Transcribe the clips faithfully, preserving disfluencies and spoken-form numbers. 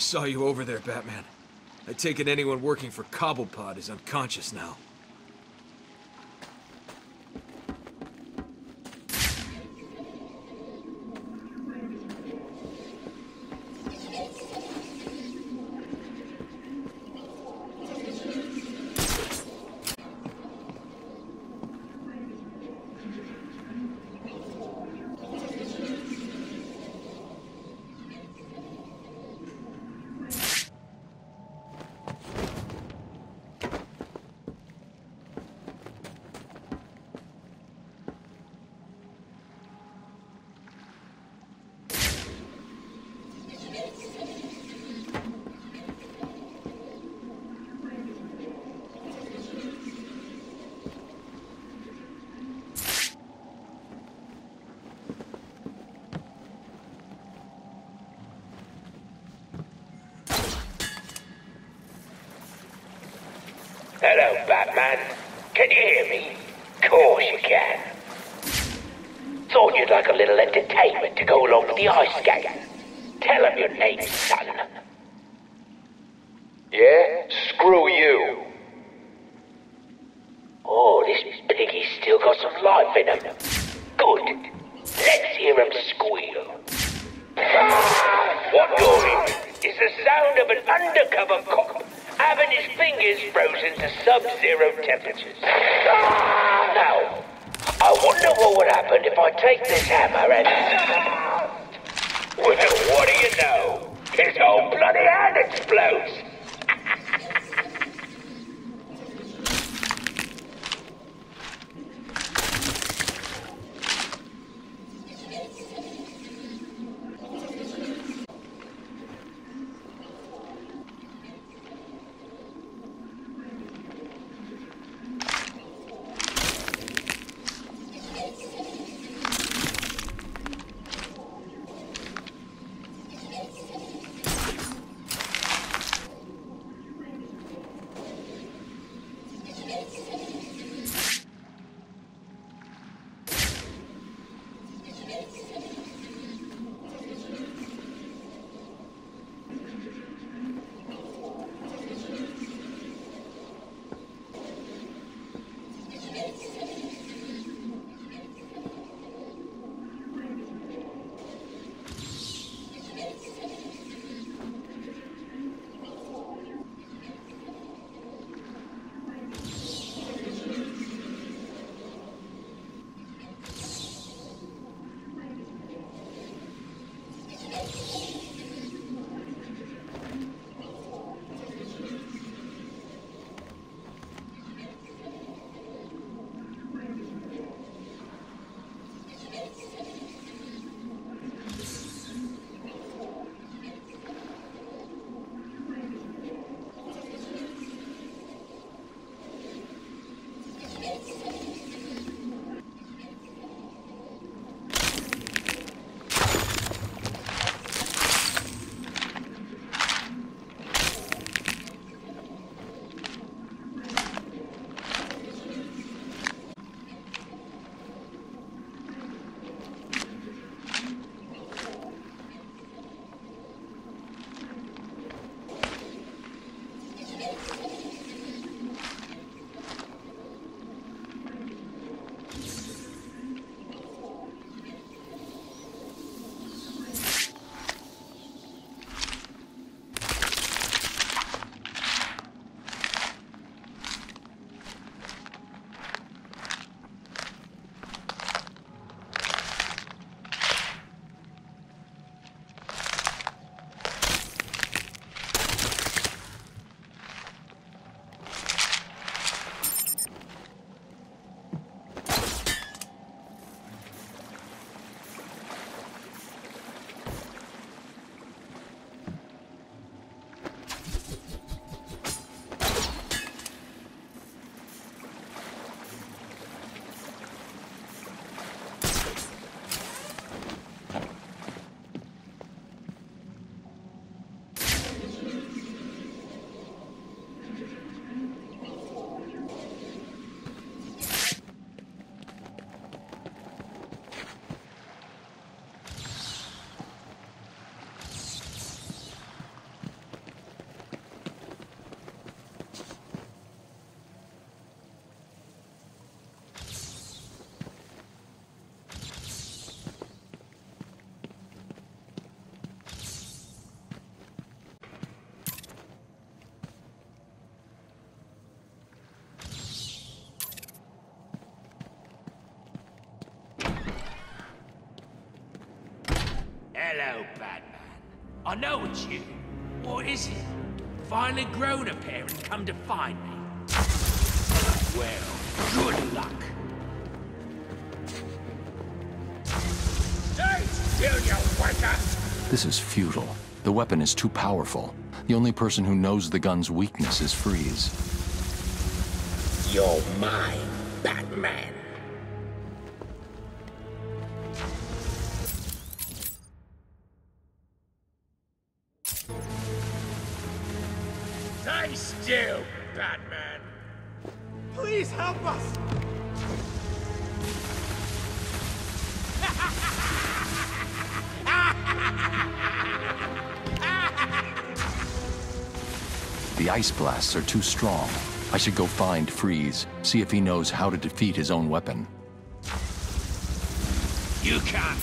saw you over there, Batman. I take it anyone working for Cobblepot is unconscious now. Hello, Batman. Can you hear me? Of course you can. Thought you'd like a little entertainment to go along with the ice skating. Tell them your name, son. Yeah? Screw you. Oh, this piggy's still got some life in him. Good. Let's hear him squeal. What you're in is the sound of an undercover cop having his fingers frozen to sub-zero temperatures. Now, I wonder what would happen if I take this hammer and... Well, what do you know? His whole bloody hand explodes! go, Batman. I know it's you. What is it? Finally grown up here and come to find me. Well, good luck. Stay still, you wanker! This is futile. The weapon is too powerful. The only person who knows the gun's weakness is Freeze. You're mine, Batman. Stay still, Batman. Please help us. The ice blasts are too strong. I should go find Freeze, see if he knows how to defeat his own weapon. You can't.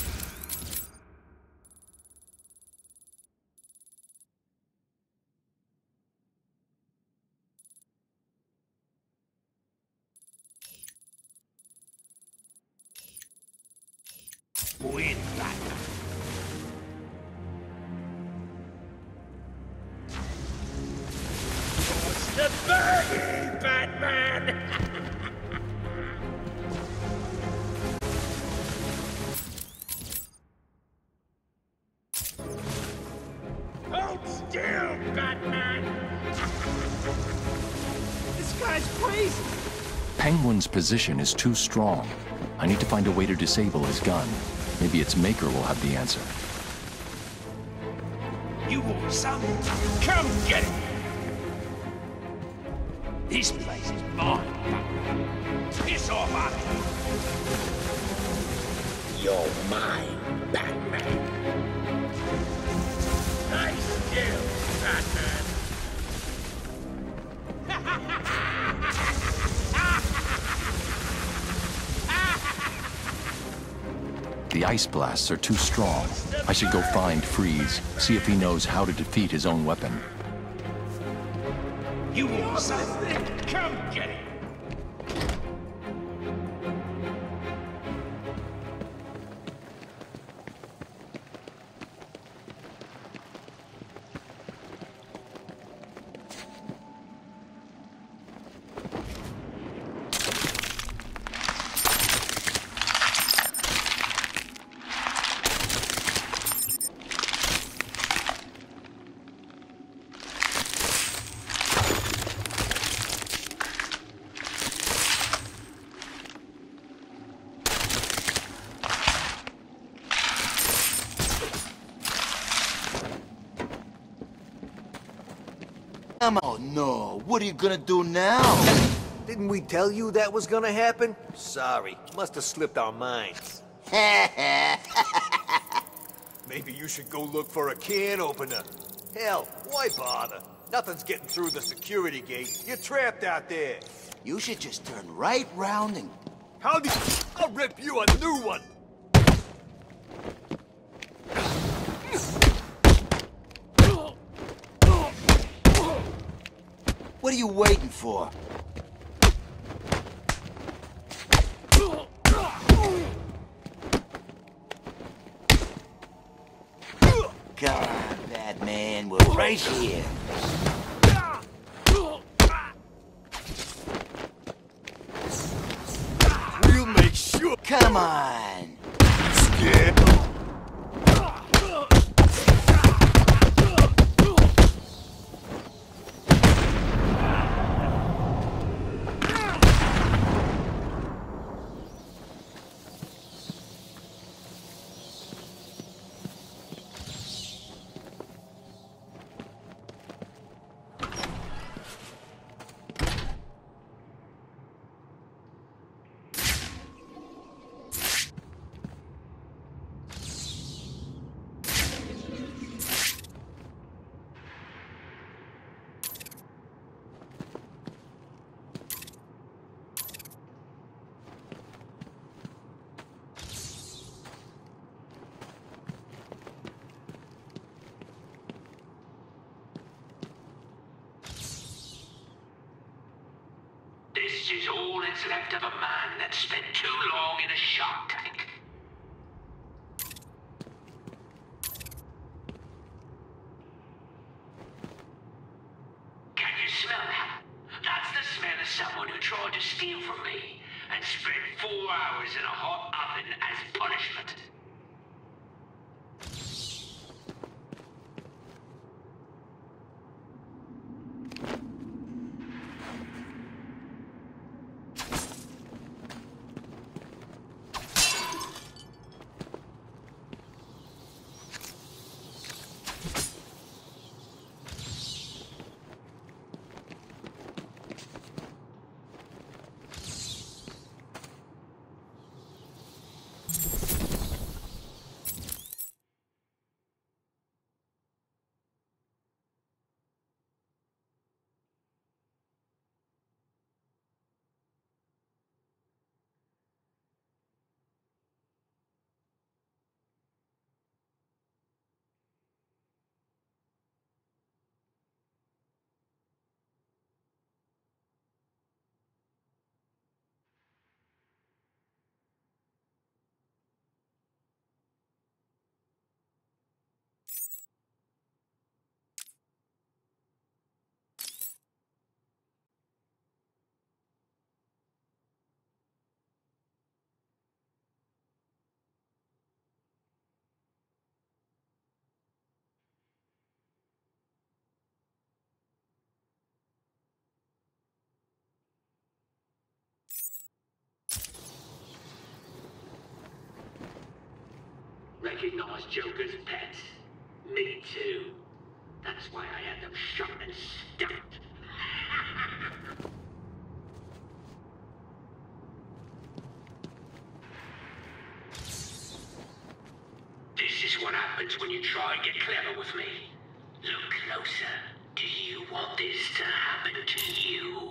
Win that. The burden, Batman! Hold still, Batman! This guy's crazy! Penguin's position is too strong. I need to find a way to disable his gun. Maybe its maker will have the answer. You want some? Come get it! This place is mine. Piss off, Arthur. You're mine, Batman. Nice skill, Batman. The ice blasts are too strong. I should go find Freeze, see if he knows how to defeat his own weapon. You want something? Come get it! Oh no, what are you gonna do now? Didn't we tell you that was gonna happen? Sorry, must have slipped our minds. Maybe you should go look for a can opener. Hell, why bother? Nothing's getting through the security gate. You're trapped out there. You should just turn right round and... How do you... I'll rip you a new one! What are you waiting for? Come on, Batman, we're right here. We'll make sure. Come on. Scared. This is all that's left of a man that spent too long in a shark tank. tried to steal from me and spent four hours in a hot oven as punishment. Recognize Joker's pets. Me too. That's why I had them shot and stuffed. This is what happens when you try and get clever with me. Look closer. Do you want this to happen to you?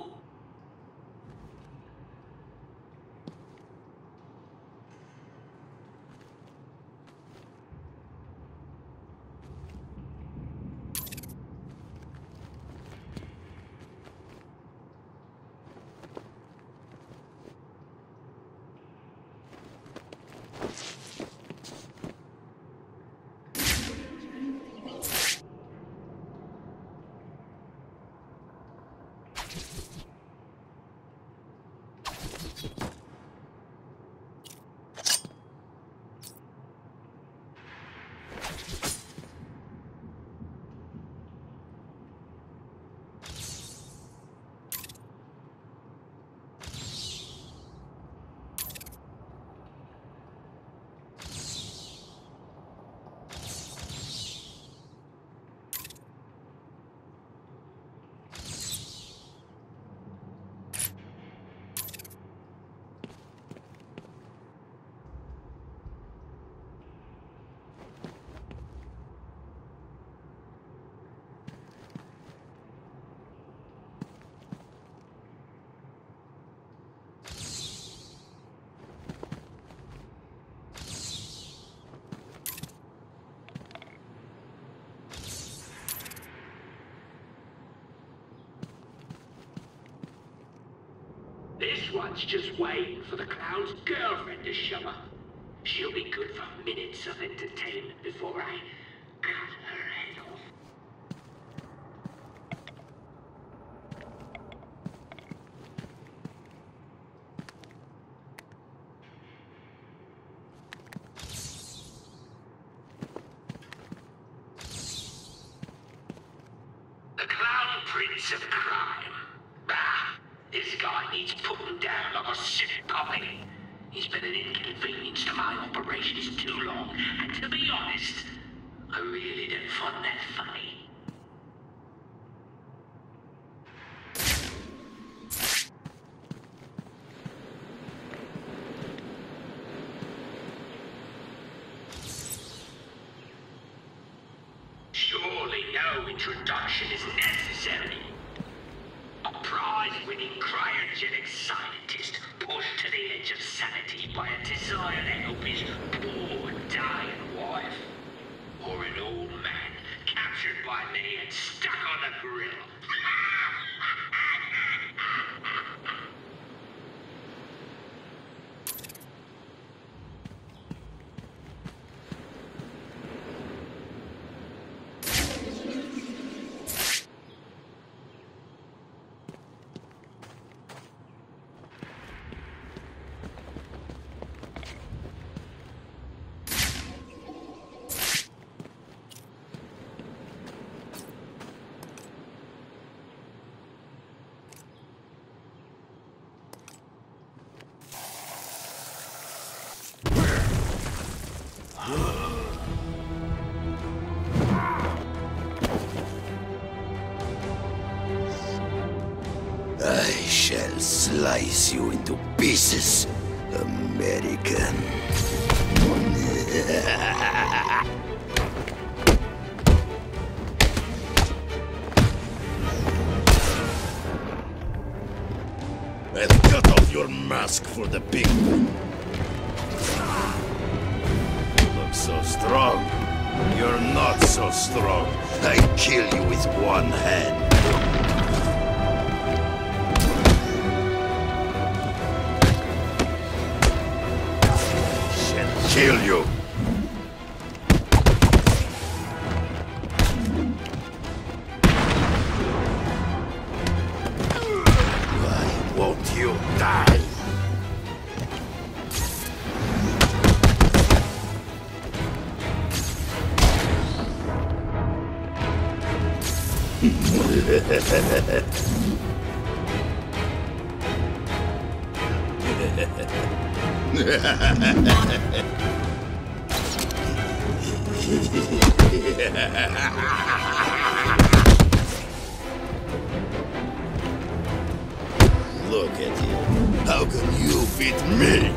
This one's just waiting for the clown's girlfriend to show up. She'll be good for minutes of entertainment before I cut her head off. The clown prince of crime. This guy needs putting down like a sick puppy. He's been an inconvenience to my operations too long, and to be honest, I really don't find that funny. Surely no introduction is necessary. Prize-winning cryogenic scientist pushed to the edge of sanity by a desire to help his poor, dying wife. Or an old man captured by me and stuck on a grill. I'll slice you into pieces, American. I'll cut off your mask for the penguin. You look so strong. You're not so strong. I kill you with one hand. Shall kill you. Why won't you die? Look at you. How can you beat me?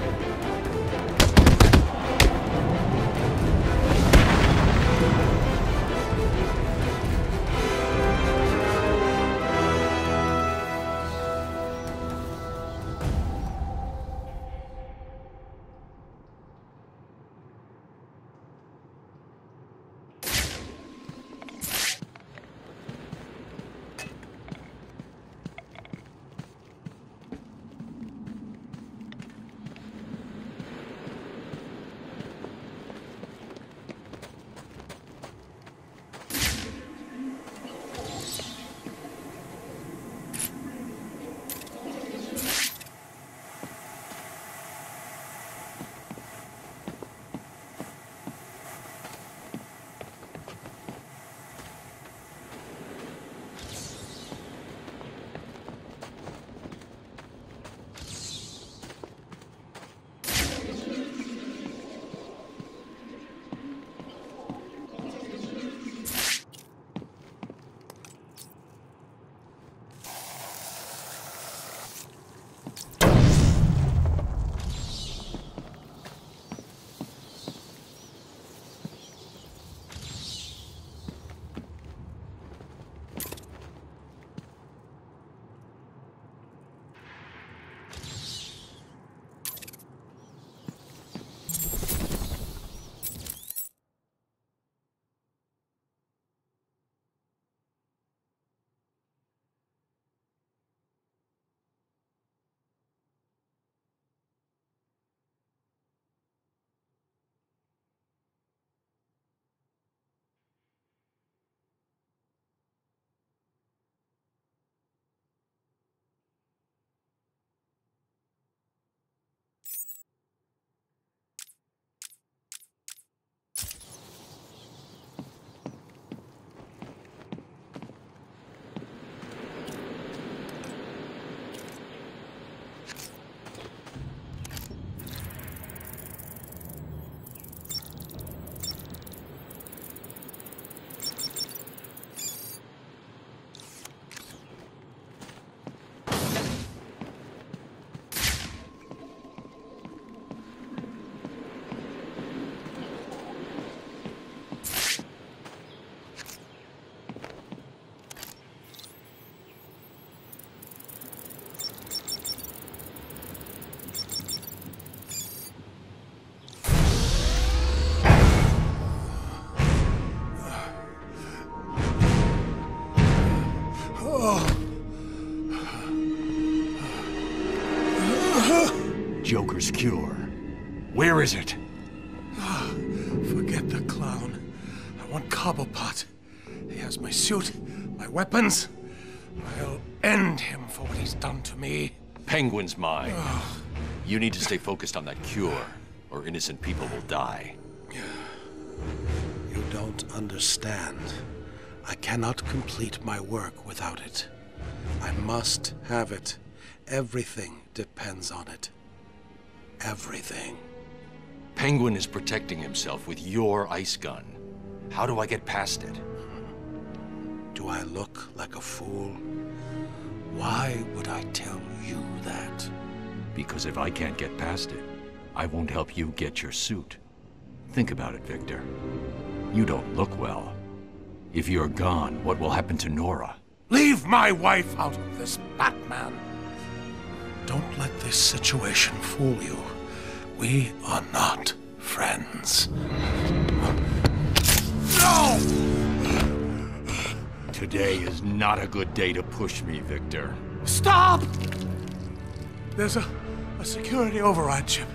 Joker's cure. Where is it? Oh, forget the clown. I want Cobblepot. He has my suit, my weapons. I'll end him for what he's done to me. Penguin's mine. Oh. You need to stay focused on that cure, or innocent people will die. You don't understand. I cannot complete my work without it. I must have it. Everything depends on it. Everything. Penguin is protecting himself with your ice gun. How do I get past it? Do I look like a fool? Why would I tell you that? Because if I can't get past it, I won't help you get your suit. Think about it, Victor. You don't look well. If you're gone, what will happen to Nora? Leave my wife out of this, Batman. Don't let this situation fool you. We are not friends. No! Today is not a good day to push me, Victor. Stop! There's a, a security override chip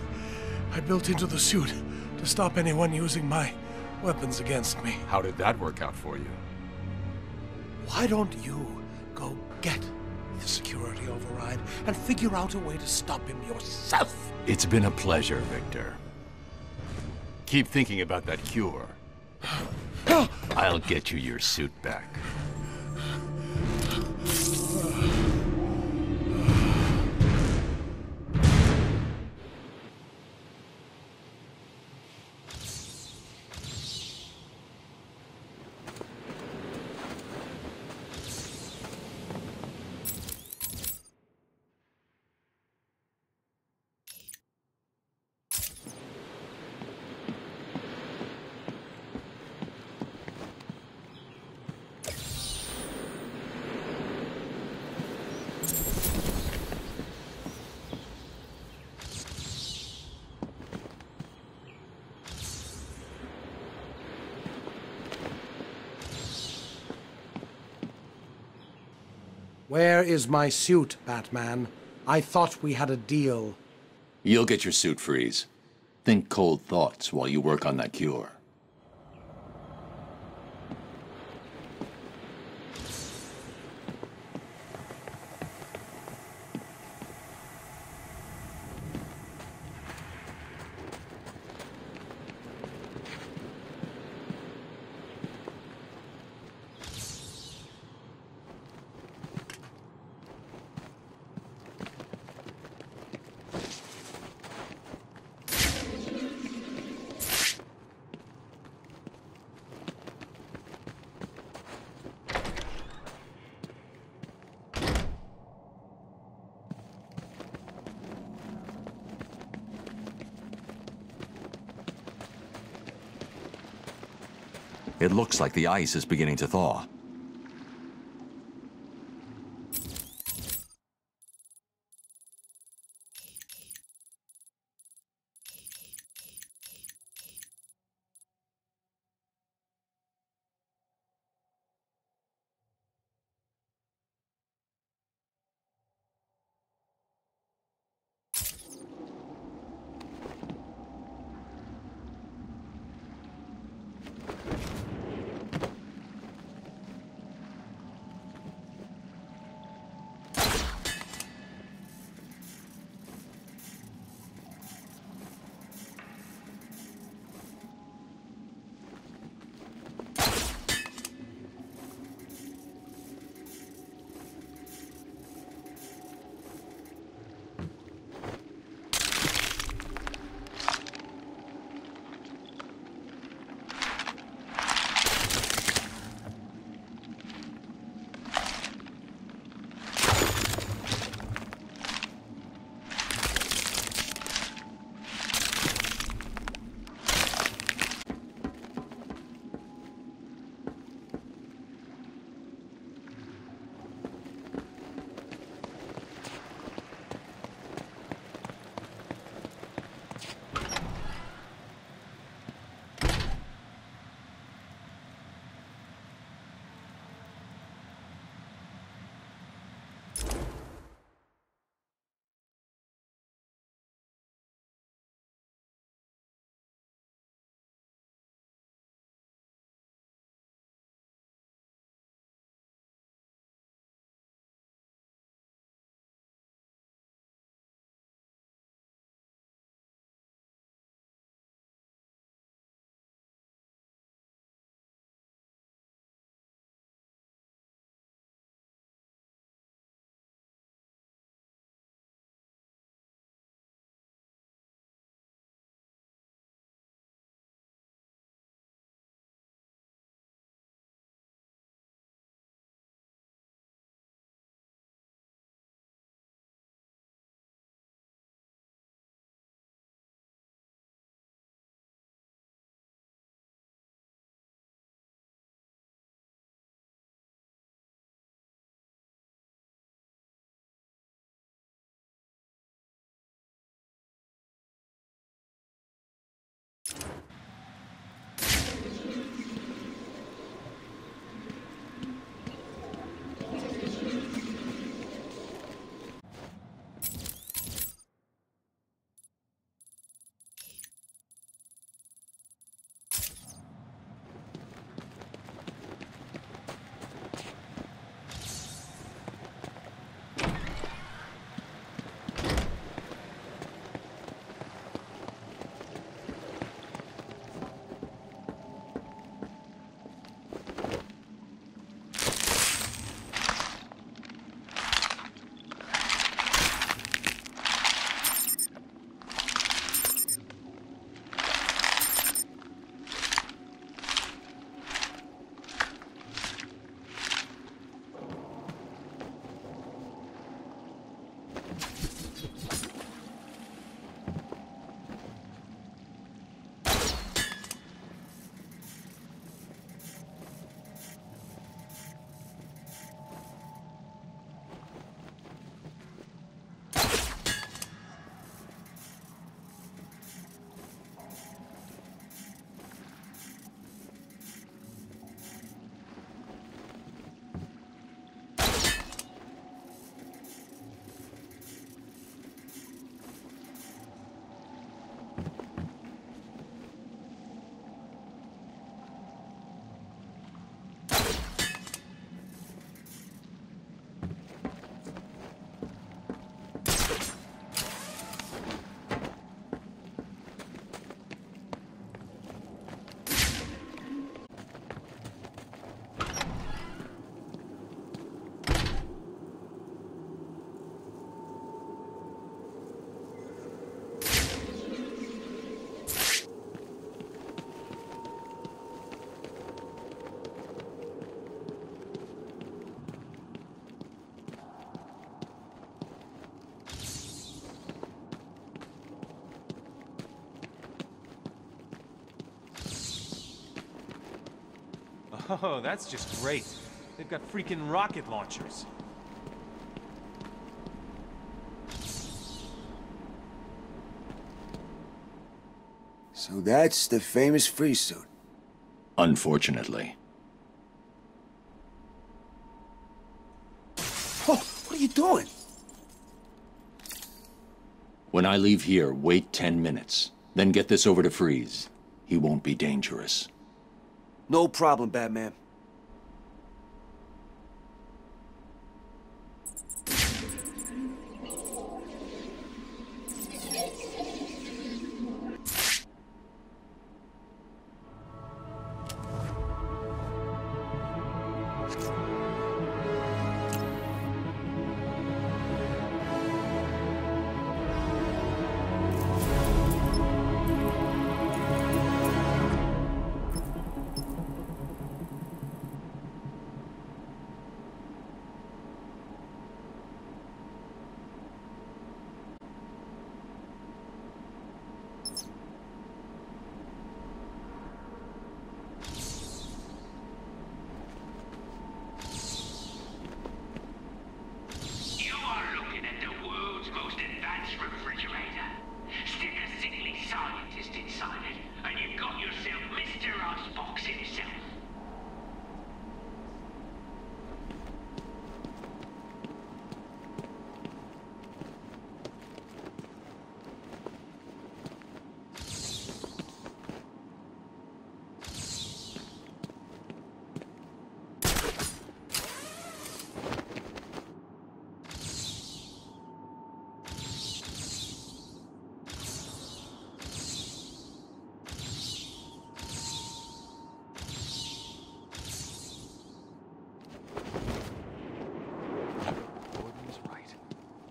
I built into the suit to stop anyone using my weapons against me. How did that work out for you? Why don't you go get the security override and figure out a way to stop him yourself? It's been a pleasure, Victor. Keep thinking about that cure. I'll get you your suit back. Where is my suit, Batman? I thought we had a deal. You'll get your suit, Freeze. Think cold thoughts while you work on that cure. It looks like the ice is beginning to thaw. Oh, that's just great. They've got freaking rocket launchers. So that's the famous Freeze suit. Unfortunately. Oh, what are you doing? When I leave here, wait ten minutes. Then get this over to Freeze. He won't be dangerous. No problem, Batman.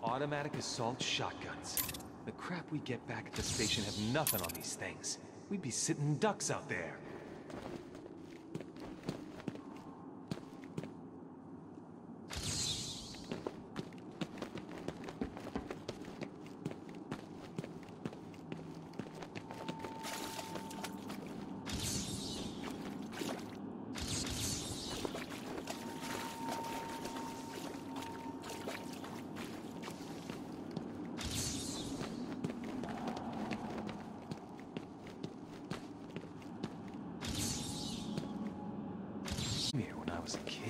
Automatic assault shotguns. The crap we get back at the station have nothing on these things. We'd be sitting ducks out there. was a kid.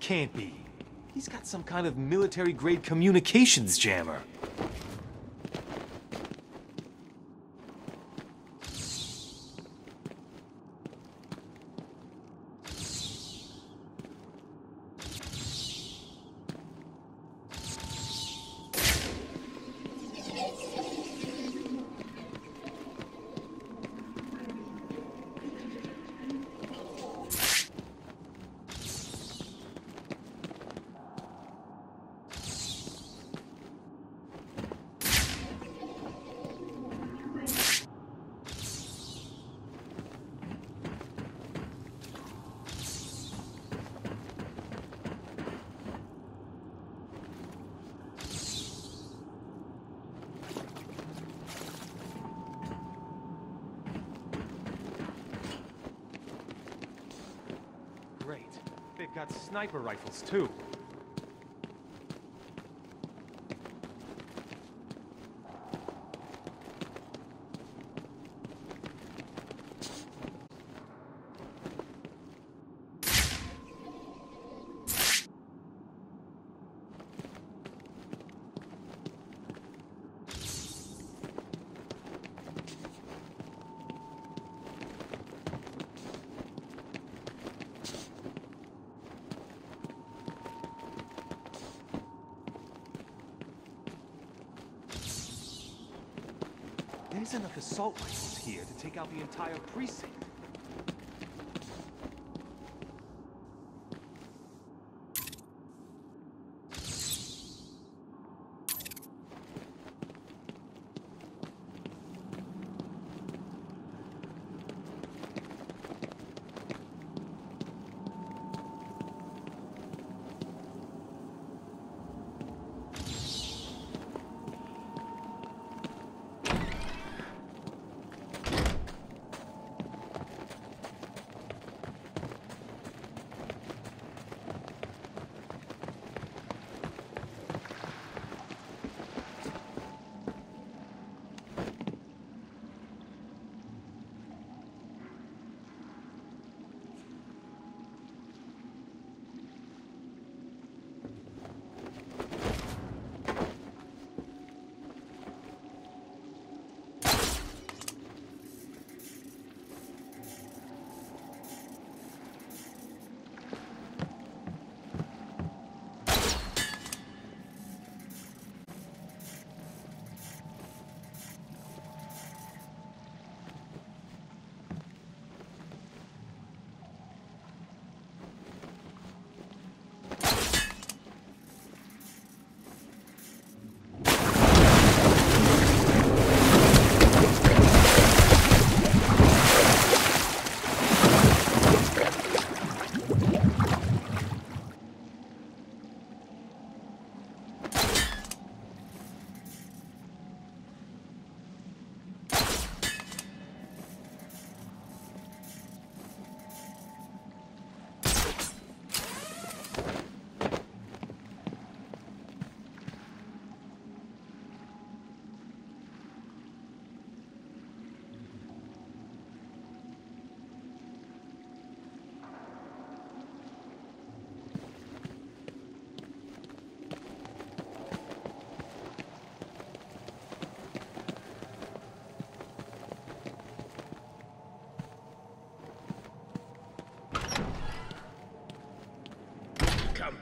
Can't be. He's got some kind of military-grade communications jammer. Got sniper rifles too. There's enough assault rifles here to take out the entire precinct.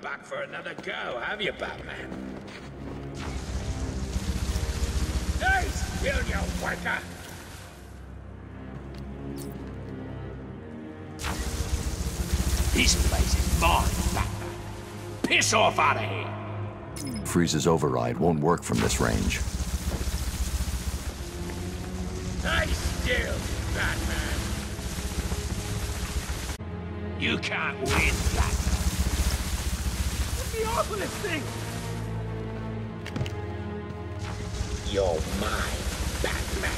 Back for another go, have you, Batman? Hey, spill you wanker! This place is mine, Batman. Piss off out of here! Freeze's override won't work from this range. Stay still, Batman. You can't win, Batman. Off of this thing! You're mine, Batman.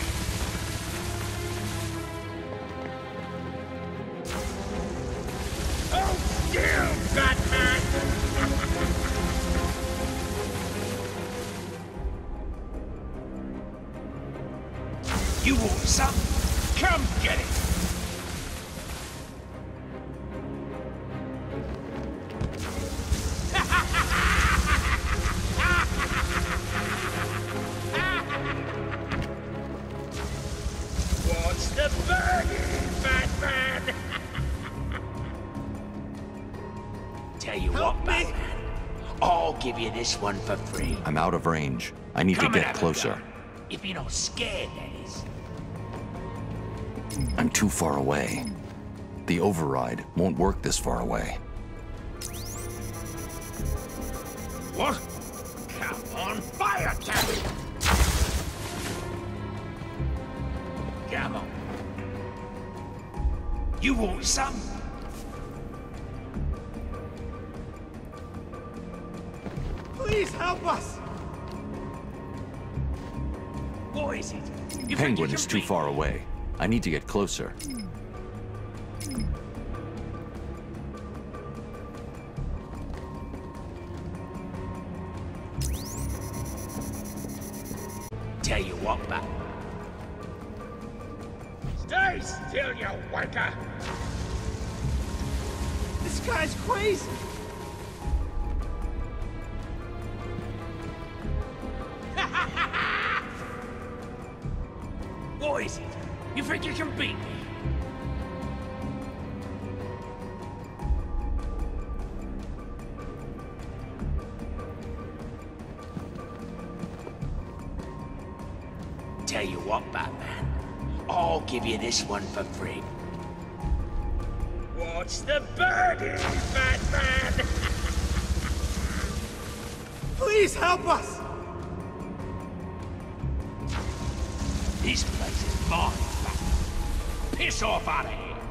Oh, still, Batman! You want some? Come get it! I'll give you this one for free. I'm out of range. I need Coming to get closer. If you're not scared, that is. I'm too far away. The override won't work this far away. What? Come on, fire, Captain! Come on. You want some? Please help us! What is it? Penguin is too far away. I need to get closer. Tell you what, Bat. Stay still, you wanker! This guy's crazy! What is it? You think you can beat me? Tell you what, Batman. I'll give you this one for free. What's the burden, Batman? Please help us! This place is mine, Batman. Piss off out of here!